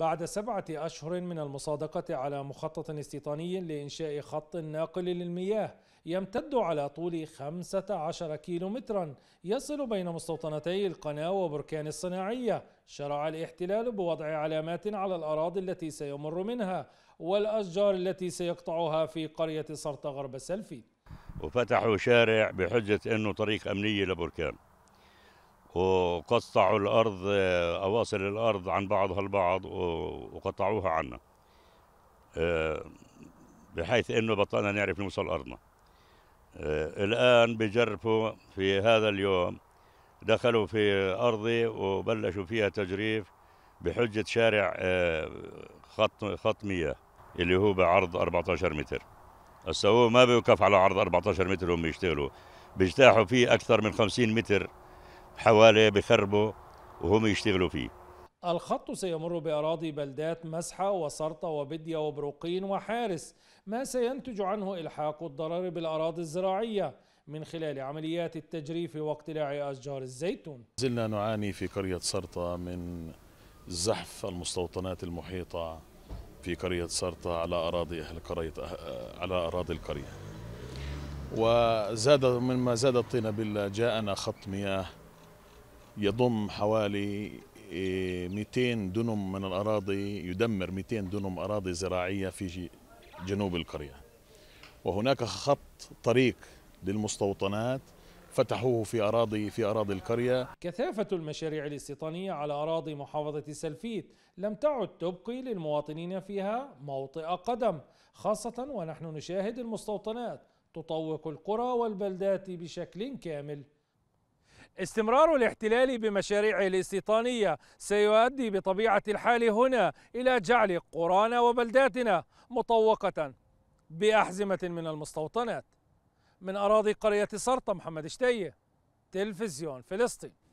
بعد 7 أشهر من المصادقة على مخطط استيطاني لإنشاء خط ناقل للمياه يمتد على طول 15 كيلومترا يصل بين مستوطنتي القناة وبركان الصناعية، شرع الاحتلال بوضع علامات على الأراضي التي سيمر منها والأشجار التي سيقطعها في قرية سرطة غرب السلفي، وفتحوا شارع بحجة أنه طريق أمنية لبركان، وقطعوا الأرض أواصر الأرض عن بعضها البعض وقطعوها عنا بحيث أنه بطلنا نعرف نوصل أرضنا. الآن بجربوا في هذا اليوم دخلوا في أرضي وبلشوا فيها تجريف بحجة شارع خط مياه اللي هو بعرض 14 متر. هسه هو ما بيوقف على عرض 14 متر، هم بيشتغلوا بيجتاحوا فيه أكثر من 50 متر حواليه بخربوا وهم يشتغلوا فيه. الخط سيمر بأراضي بلدات مسحه وسرطة وبدية وبروقين وحارس، ما سينتج عنه إلحاق الضرر بالأراضي الزراعية من خلال عمليات التجريف واقتلاع أشجار الزيتون. زلنا نعاني في قرية سرطة من زحف المستوطنات المحيطة في قرية سرطة على أراضي أهل قرية على أراضي القرية، وزاد مما زاد الطين بلة جاءنا خط مياه يضم حوالي 200 دنم من الأراضي، يدمر 200 دنم أراضي زراعية في جنوب القرية، وهناك خط طريق للمستوطنات فتحوه في أراضي القرية. كثافة المشاريع الاستيطانية على أراضي محافظة سلفيت لم تعد تبقي للمواطنين فيها موطئ قدم، خاصة ونحن نشاهد المستوطنات تطوق القرى والبلدات بشكل كامل. استمرار الاحتلال بمشاريعه الاستيطانية سيؤدي بطبيعة الحال هنا إلى جعل قرانا وبلداتنا مطوقة بأحزمة من المستوطنات. من أراضي قرية سرطة، محمد اشتاية، تلفزيون فلسطين.